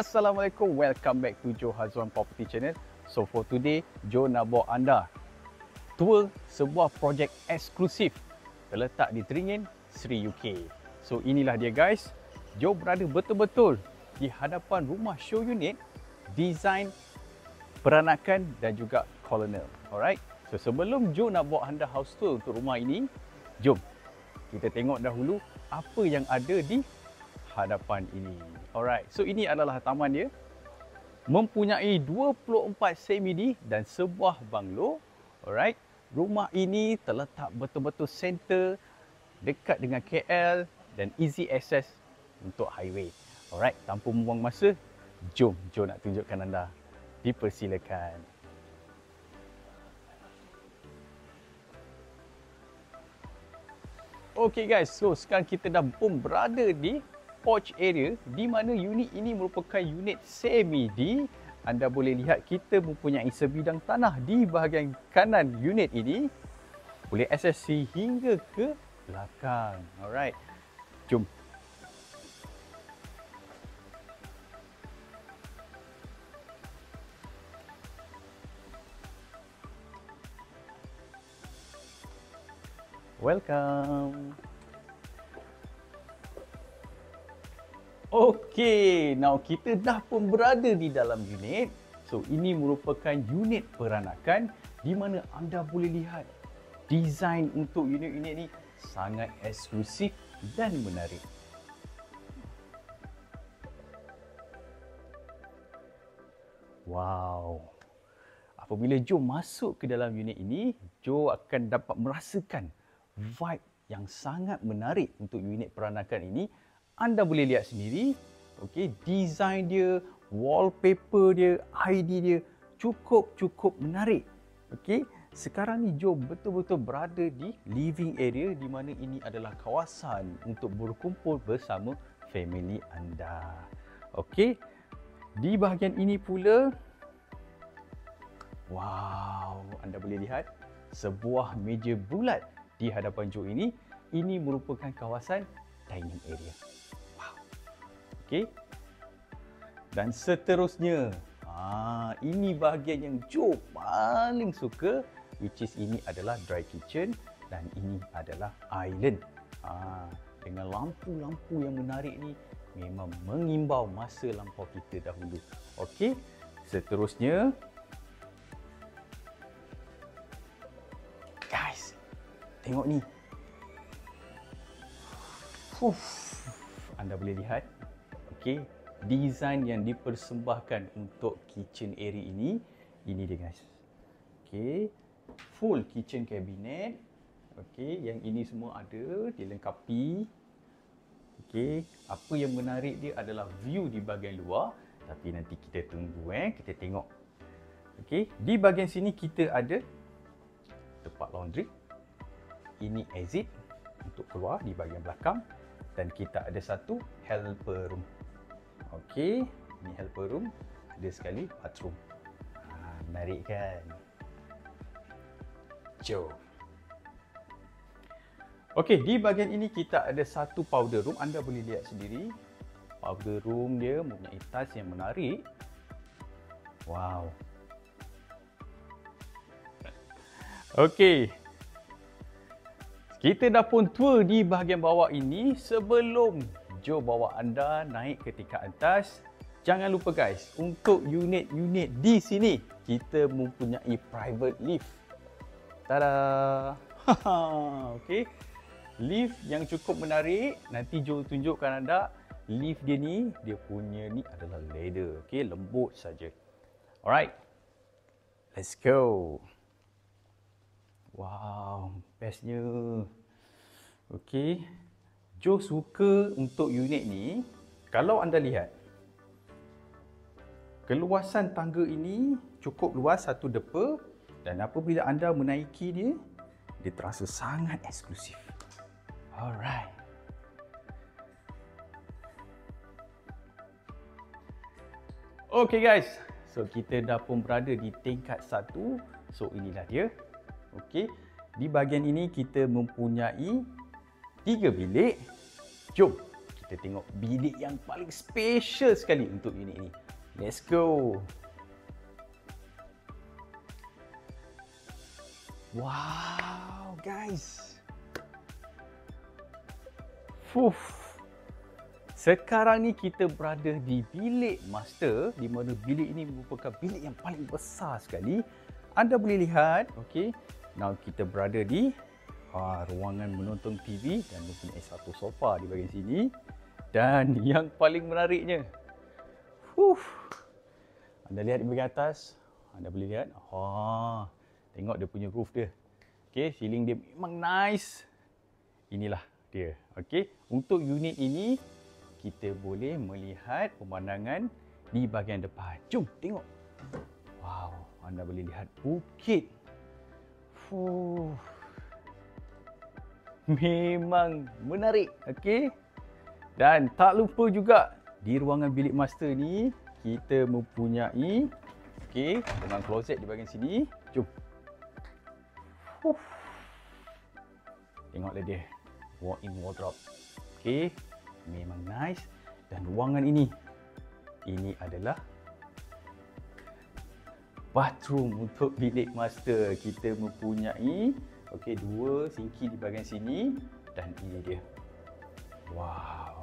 Assalamualaikum, welcome back to Joe Hazwan Property Channel. So for today, Joe nak bawa anda tour sebuah projek eksklusif terletak di Teringin, Sri Ukay. So inilah dia guys, Joe berada betul-betul di hadapan rumah show unit, desain peranakan dan juga kolonial. Alright, so sebelum Joe nak bawa anda house tour untuk rumah ini, jom kita tengok dahulu apa yang ada di hadapan ini. Alright, so ini adalah taman dia. Mempunyai 24 semi dan sebuah banglo. Alright, rumah ini terletak betul-betul center, dekat dengan KL dan easy access untuk highway. Alright, tanpa membuang masa, jom Joe nak tunjukkan anda. Dipersilakan. Okey guys, so sekarang kita dah pun berada di porch area di mana unit ini merupakan unit semi-D. Anda boleh lihat kita mempunyai sebidang tanah di bahagian kanan unit ini. Boleh akses hingga ke belakang. Alright. Jom. Welcome. Okey, now kita dah pun berada di dalam unit. So ini merupakan unit peranakan di mana anda boleh lihat desain untuk unit-unit ni sangat eksklusif dan menarik. Wow. Apabila Joe masuk ke dalam unit ini, Joe akan dapat merasakan vibe yang sangat menarik untuk unit peranakan ini. Anda boleh lihat sendiri, okey, design dia, wallpaper dia, ID dia cukup menarik. Okey, sekarang ni Joe betul-betul berada di living area di mana ini adalah kawasan untuk berkumpul bersama family anda. Okey, di bahagian ini pula, wow, anda boleh lihat sebuah meja bulat di hadapan Joe ini. Ini merupakan kawasan dining area. Wow. Okey. Dan seterusnya, ini bahagian yang Joe paling suka, which is ini adalah dry kitchen dan ini adalah island. Dengan lampu-lampu yang menarik ni memang mengimbau masa lampau kita dahulu. Okey. Seterusnya, tengok ni. Anda boleh lihat, okey, desain yang dipersembahkan untuk kitchen area ini. Ini dia guys. Okey, full kitchen cabinet. Okey, yang ini semua ada dilengkapi. Okey, apa yang menarik dia adalah view di bahagian luar, tapi nanti kita tunggu kita tengok. Okey, di bahagian sini kita ada tempat laundry. Ini exit untuk keluar di bahagian belakang dan kita ada satu helper room. Okey, ini helper room, ada sekali bathroom. Menarik kan? Jom. Okey, di bahagian ini kita ada satu powder room. Anda boleh lihat sendiri. Powder room dia mempunyai tiles yang menarik. Wow. Okey. Kita dah pun tour di bahagian bawah ini. Sebelum Joe bawa anda naik ke tingkat atas, jangan lupa guys, untuk unit-unit di sini kita mempunyai private lift. Tada! Okey. Lift yang cukup menarik. Nanti Joe tunjukkan anda lift dia ni, dia punya ni adalah ladder. Okey, lembut saja. Alright. Let's go. Wow, bestnya. Okey, Joe suka untuk unit ni. Kalau anda lihat, keluasan tangga ini cukup luas, satu depa, dan apabila anda menaiki dia, dia terasa sangat eksklusif. Alright. Okey guys, so kita dah pun berada di tingkat 1. So inilah dia. Okey, di bahagian ini kita mempunyai 3 bilik. Jom, Kita tengok bilik yang paling special sekali untuk unit ini. Let's go. Wow guys. Sekarang ni kita berada di bilik master, di mana bilik ini merupakan bilik yang paling besar sekali. Anda boleh lihat, okey. Now kita berada di ruangan menonton TV dan mempunyai satu sofa di bahagian sini. Dan yang paling menariknya, anda lihat di bahagian atas, anda boleh lihat. Tengok dia punya roof dia. Okey, ceiling dia memang nice. Inilah dia. Okey, untuk unit ini kita boleh melihat pemandangan di bahagian depan. Jom tengok. Wow, anda boleh lihat bukit. Memang menarik. Okey. Dan tak lupa juga di ruangan bilik master ni kita mempunyai dengan closet di bahagian sini. Jom. Tengoklah dia. Walk-in wardrobe. Okey, memang nice. Dan ruangan ini adalah bathroom untuk bilik master. Kita mempunyai dua sinki di bahagian sini dan ini dia. Wow.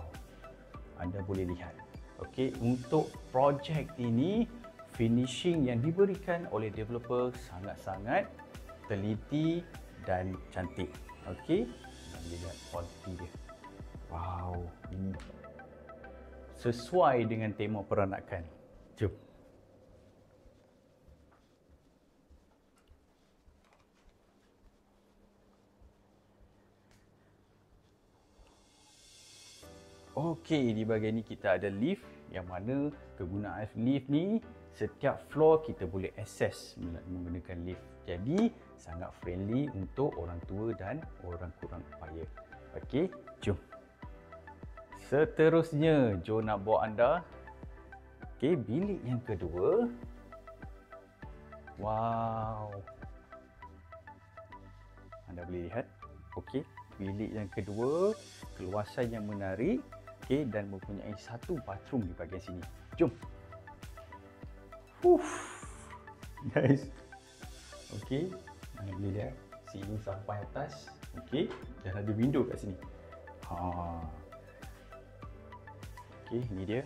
Anda boleh lihat. Okey, untuk projek ini finishing yang diberikan oleh developer sangat-sangat teliti dan cantik. Okey. Boleh lihat quality dia. Wow, ini sesuai dengan tema peranakan. Jom. Okey, di bahagian ni kita ada lift, yang mana kegunaan lift ni setiap floor kita boleh akses menggunakan lift. Jadi sangat friendly untuk orang tua dan orang kurang upaya. Okey, jom. Seterusnya, Joe nak bawa anda bilik yang kedua. Wow. Anda boleh lihat. Okey, bilik yang kedua, keluasan yang menarik. Okay, dan mempunyai satu bathroom di bahagian sini. Jom. Guys. Okey, anda boleh lihat sini sampai atas. Okey, dah ada window kat sini. Okey, ini dia.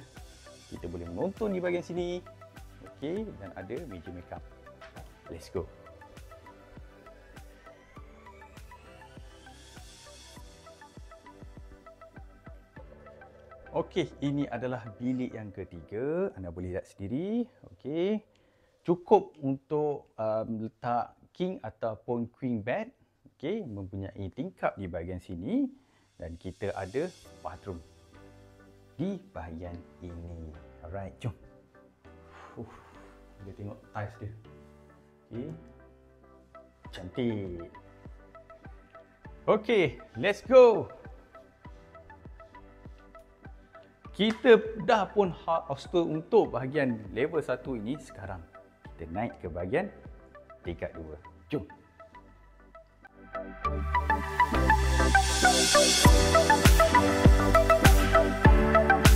Kita boleh menonton di bahagian sini. Okey, dan ada meja makeup. Let's go. Okey, ini adalah bilik yang ketiga. Anda boleh lihat sendiri. Okey. Cukup untuk letak king ataupun queen bed. Okey, mempunyai tingkap di bahagian sini dan kita ada bathroom di bahagian ini. Alright, jom. Kita tengok tiles dia. Okey. Cantik. Okey, let's go. Kita dah pun hostel untuk bahagian level 1 ini. Sekarang kita naik ke bahagian tingkat 2. Jom. Okey.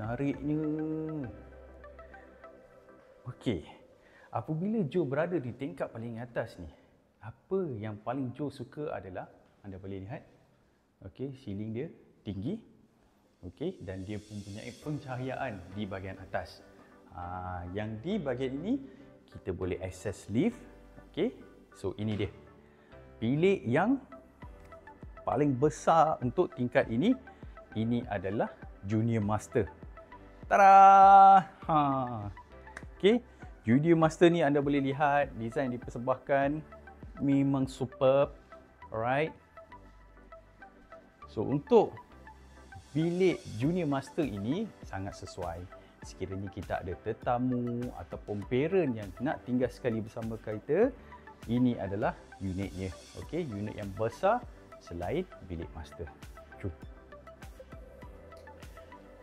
Menariknya. Okey. Apabila Joe berada di tingkap paling atas ni, apa yang paling Joe suka adalah, anda boleh lihat. Okey, ceiling dia tinggi. Okey, dan dia mempunyai pencahayaan di bahagian atas. Yang di bahagian ini kita boleh akses lift. Okey. So ini dia. Bilik yang paling besar untuk tingkat ini, ini adalah junior master. Tada! Okey, junior master ni anda boleh lihat desain dipersembahkan memang superb. Alright. So untuk bilik junior master ini sangat sesuai Sekiranya kita ada tetamu ataupun parent yang nak tinggal sekali bersama kita, ini adalah unitnya. Okey, unit yang besar selain bilik master. Jom.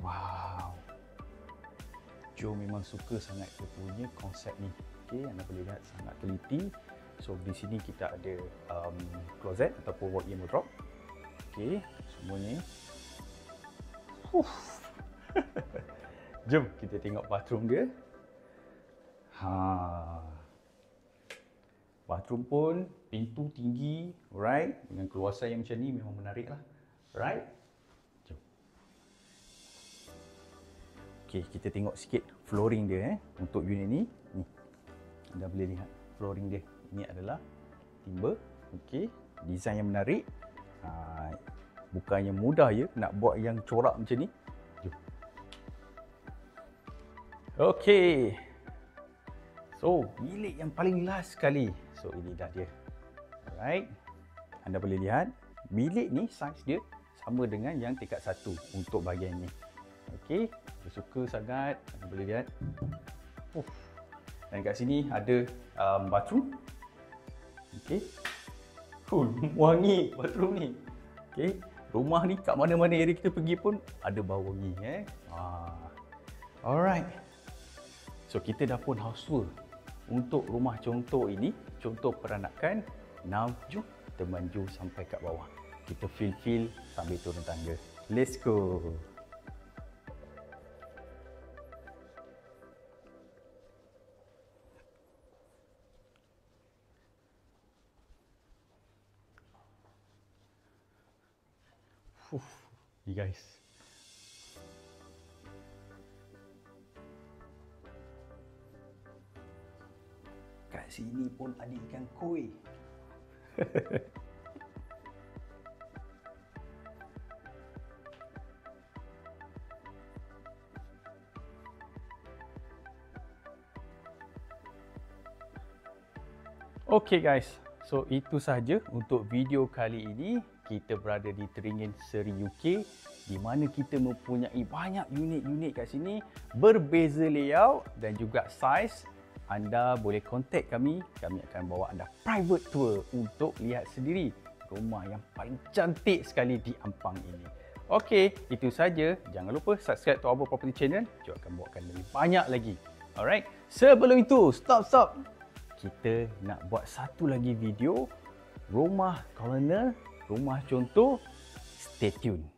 Wow. Joe memang suka sangat dia punya konsep ni. Okey, anda boleh lihat sangat teliti. So di sini kita ada closet ataupun walk-in wardrobe. Okey, semua ni. Jom kita tengok bathroom dia. Bathroom pun pintu tinggi, right? Dengan keluasan yang macam ni memang menarik lah, right? Jom. Okay, kita tengok sikit flooring dia untuk unit ni. Ni anda boleh lihat flooring dia. Ini adalah timber. Okay, design yang menarik. Bukannya mudah ya nak buat yang corak macam ni. Okey. So, bilik yang paling last sekali. So, ini dah dia. Alright. Anda boleh lihat, bilik ni saiz dia sama dengan yang tingkat 1 untuk bahagian ni. Okey, saya suka sangat. Anda boleh lihat. Dan kat sini ada bathroom. Okey. Wangi bathroom ni. Okey, rumah ni kat mana-mana area kita pergi pun ada bau wangi Alright. So, kita dah pun house tour untuk rumah contoh ini, contoh peranakan. Now, jom teman Joe sampai kat bawah. Kita feel-feel sambil turun tangga. Let's go! You guys. Sini pun ada ikan koi. Okey guys, so itu sahaja untuk video kali ini. Kita berada di Teringin, Sri Ukay, di mana kita mempunyai banyak unit-unit kat sini, berbeza layout dan juga saiz. Anda boleh kontak kami, kami akan bawa anda private tour untuk lihat sendiri rumah yang paling cantik sekali di Ampang ini. Okey, itu saja. Jangan lupa subscribe to our property channel. Joe akan bawakan lebih banyak lagi. Alright. Sebelum itu, stop. Kita nak buat satu lagi video rumah kolonel, rumah contoh. Stay tune.